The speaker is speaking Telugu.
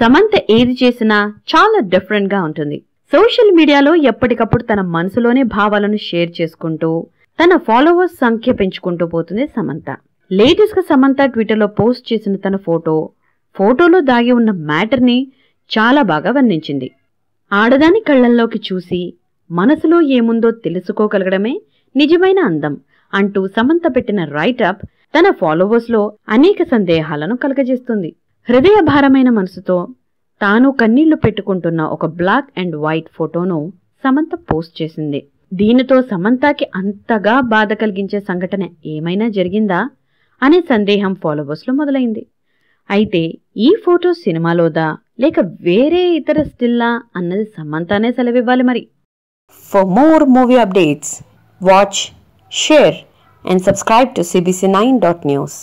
సమంత ఏది చేసినా చాలా డిఫరెంట్ గా ఉంటుంది. సోషల్ మీడియాలో ఎప్పటికప్పుడు తన మనసులోనే భావాలను షేర్ చేసుకుంటూ తన ఫాలోవర్స్ సంఖ్య పెంచుకుంటూ పోతుంది సమంత. లేటెస్ట్ గా సమంత ట్విట్టర్లో పోస్ట్ చేసిన తన ఫోటోలో దాగి ఉన్న మ్యాటర్ ని చాలా బాగా వర్ణించింది. ఆడదాని కళ్ళల్లోకి చూసి మనసులో ఏముందో తెలుసుకోగలగడమే నిజమైన అందం అంటూ సమంత పెట్టిన రైటప్ తన ఫాలోవర్స్ లో అనేక సందేహాలను కలగజేస్తుంది. హృదయ భారమైన మనసుతో తాను కన్నీళ్లు పెట్టుకుంటున్న ఒక బ్లాక్ అండ్ వైట్ ఫోటోను సమంత పోస్ట్ చేసింది. దీనితో సమంతకి అంతగా బాధ కలిగించే సంఘటన ఏమైనా జరిగిందా అనే సందేహం ఫాలోవర్స్ లో మొదలైంది. అయితే ఈ ఫోటో సినిమాలోదా లేక వేరే ఇతర స్టిల్లా అన్నది సమంతనే సెలవివ్వాలి మరి. For more movie updates, watch, share and subscribe to cbc9.news.